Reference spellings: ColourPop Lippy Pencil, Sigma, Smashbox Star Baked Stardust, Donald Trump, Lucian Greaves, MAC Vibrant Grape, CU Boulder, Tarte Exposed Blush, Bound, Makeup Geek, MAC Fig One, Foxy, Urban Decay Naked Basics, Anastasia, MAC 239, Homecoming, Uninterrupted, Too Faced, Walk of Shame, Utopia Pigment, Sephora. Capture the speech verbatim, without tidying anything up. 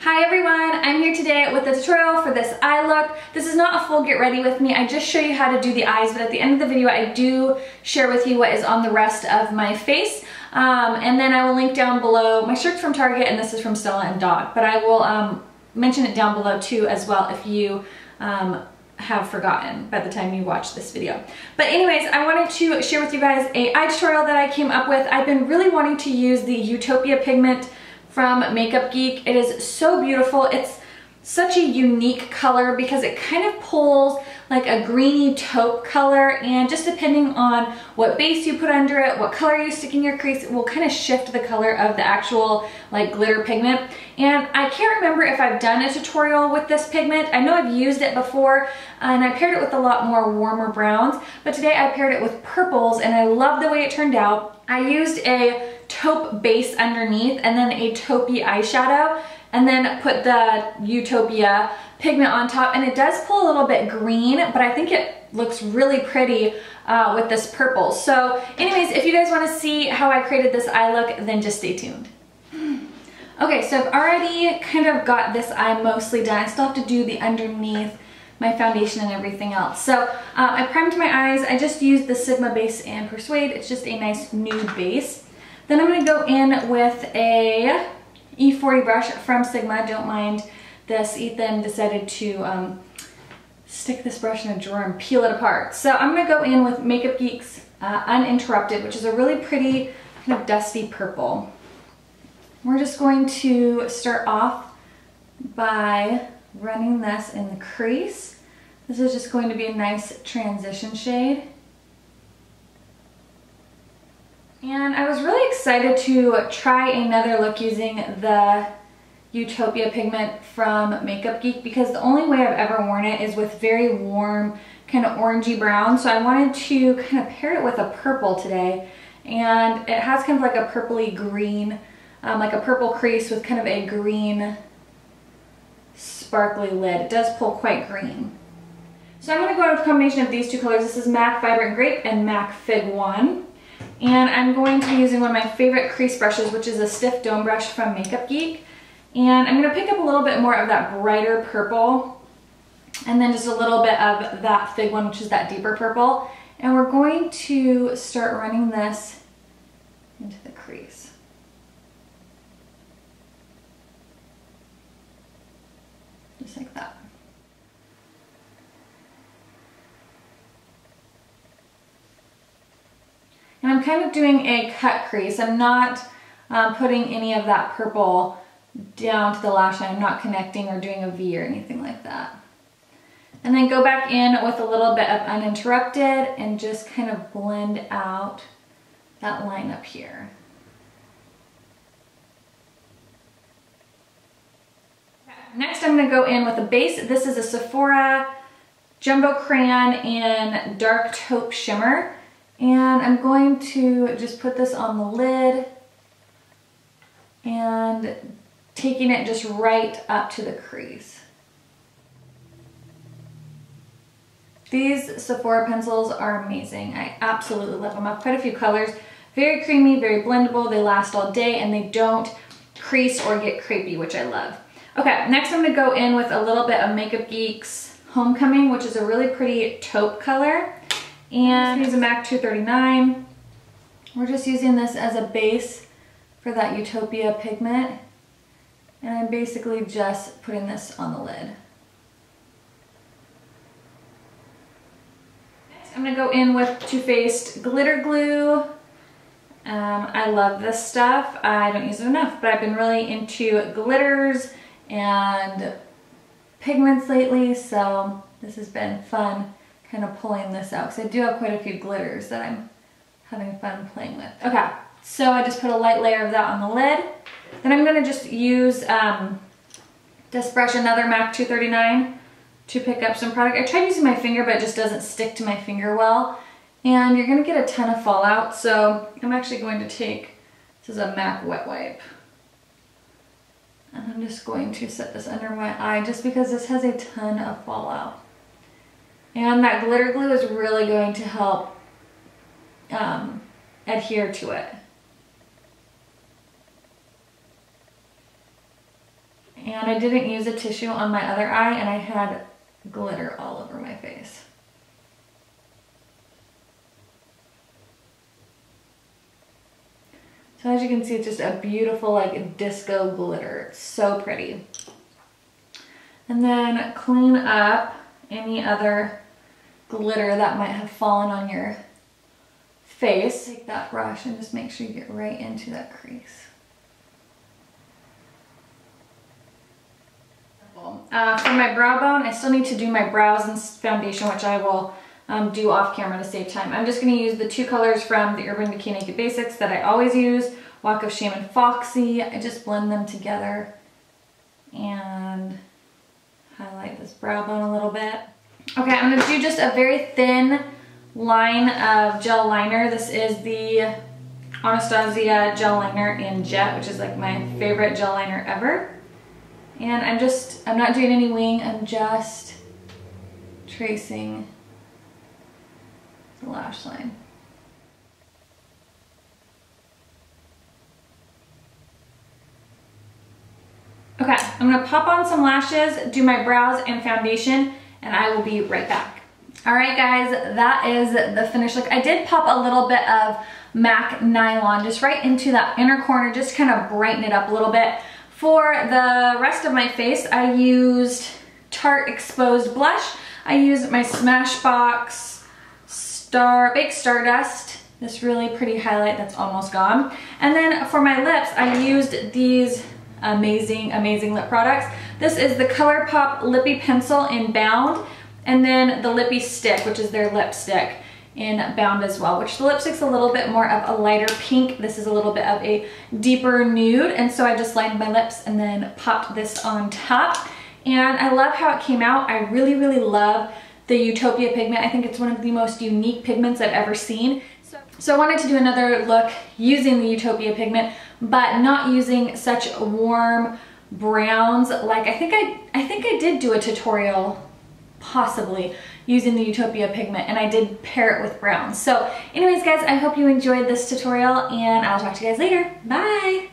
Hi everyone, I'm here today with a tutorial for this eye look. This is not a full get ready with me, I just show you how to do the eyes, but at the end of the video I do share with you what is on the rest of my face. Um, and then I will link down below, my shirt's from Target and this is from Stella and Dog, but I will um, mention it down below too as well if you um, have forgotten by the time you watch this video. But anyways, I wanted to share with you guys a eye tutorial that I came up with. I've been really wanting to use the Utopia Pigment from Makeup Geek. It is so beautiful. It's such a unique color because it kind of pulls like a greeny taupe color, and just depending on what base you put under it, what color you stick in your crease, it will kind of shift the color of the actual like glitter pigment. And I can't remember if I've done a tutorial with this pigment. I know I've used it before and I paired it with a lot more warmer browns, but today I paired it with purples and I love the way it turned out. I used a taupe base underneath and then a taupey eyeshadow, and then put the Utopia pigment on top, and it does pull a little bit green, but I think it looks really pretty uh, with this purple. So anyways, if you guys want to see how I created this eye look, then just stay tuned. Okay, so I've already kind of got this eye mostly done. I still have to do the underneath, my foundation and everything else. So uh, I primed my eyes. I just used the Sigma base and Persuade. It's just a nice nude base. Then I'm going to go in with a E forty brush from Sigma. Don't mind this. Ethan decided to um, stick this brush in a drawer and peel it apart. So I'm going to go in with Makeup Geek's uh, Uninterrupted, which is a really pretty kind of dusty purple. We're just going to start off by running this in the crease. This is just going to be a nice transition shade. And I was really excited to try another look using the Utopia pigment from Makeup Geek because the only way I've ever worn it is with very warm, kind of orangey brown. So I wanted to kind of pair it with a purple today. And it has kind of like a purpley green, um, like a purple crease with kind of a green sparkly lid. It does pull quite green. So I'm going to go in with a combination of these two colors. This is MAC Vibrant Grape and MAC Fig One. And I'm going to be using one of my favorite crease brushes, which is a stiff dome brush from Makeup Geek. And I'm going to pick up a little bit more of that brighter purple, and then just a little bit of that Fig One, which is that deeper purple. And we're going to start running this into the crease. Just like that. And I'm kind of doing a cut crease. I'm not um, putting any of that purple down to the lash line. I'm not connecting or doing a V or anything like that. And then go back in with a little bit of Uninterrupted and just kind of blend out that line up here. Next I'm going to go in with a base. This is a Sephora Jumbo Crayon in Dark Taupe Shimmer. And I'm going to just put this on the lid and taking it just right up to the crease. These Sephora pencils are amazing. I absolutely love them. I have quite a few colors. Very creamy, very blendable. They last all day and they don't crease or get crepey, which I love. Okay, next I'm going to go in with a little bit of Makeup Geek's Homecoming, which is a really pretty taupe color. And use a MAC two thirty-nine. We're just using this as a base for that Utopia pigment. And I'm basically just putting this on the lid. Next, I'm going to go in with Too Faced Glitter Glue. Um, I love this stuff. I don't use it enough, but I've been really into glitters and pigments lately, so this has been fun. Kind of pulling this out because I do have quite a few glitters that I'm having fun playing with. Okay, so I just put a light layer of that on the lid. Then I'm going to just use um, this brush, another MAC two thirty-nine, to pick up some product. I tried using my finger, but it just doesn't stick to my finger well. And you're going to get a ton of fallout, so I'm actually going to take, this is a MAC wet wipe. And I'm just going to set this under my eye just because this has a ton of fallout. And that glitter glue is really going to help um, adhere to it. And and I didn't use a tissue on my other eye, and I had glitter all over my face. So as you can see, it's just a beautiful like disco glitter. It's so pretty. And then clean up any other glitter that might have fallen on your face. Take that brush and just make sure you get right into that crease. Uh, for my brow bone, I still need to do my brows and foundation, which I will um, do off camera to save time. I'm just going to use the two colors from the Urban Decay Naked Basics that I always use, Walk of Shame and Foxy. I just blend them together and highlight this brow bone a little bit. Okay, I'm going to do just a very thin line of gel liner. This is the Anastasia gel liner in Jet, which is like my favorite gel liner ever. And I'm just, I'm not doing any wing, I'm just tracing the lash line. Okay, I'm gonna pop on some lashes, do my brows and foundation, and I will be right back. All right guys, that is the finished look. I did pop a little bit of MAC Nylon just right into that inner corner, just kind of brighten it up a little bit. For the rest of my face, I used Tarte Exposed Blush. I used my Smashbox Star Baked Stardust, this really pretty highlight that's almost gone. And then for my lips, I used these amazing, amazing lip products. This is the ColourPop Lippy Pencil in Bound, and then the Lippy Stick, which is their lipstick in Bound as well, which the lipstick's a little bit more of a lighter pink. This is a little bit of a deeper nude, and so I just lined my lips and then popped this on top. And I love how it came out. I really, really love the Utopia Pigment. I think it's one of the most unique pigments I've ever seen. So I wanted to do another look using the Utopia Pigment, but not using such warm browns. Like I think I, I think I did do a tutorial possibly using the Utopia Pigment, and I did pair it with browns. So anyways guys, I hope you enjoyed this tutorial, and I'll talk to you guys later. Bye!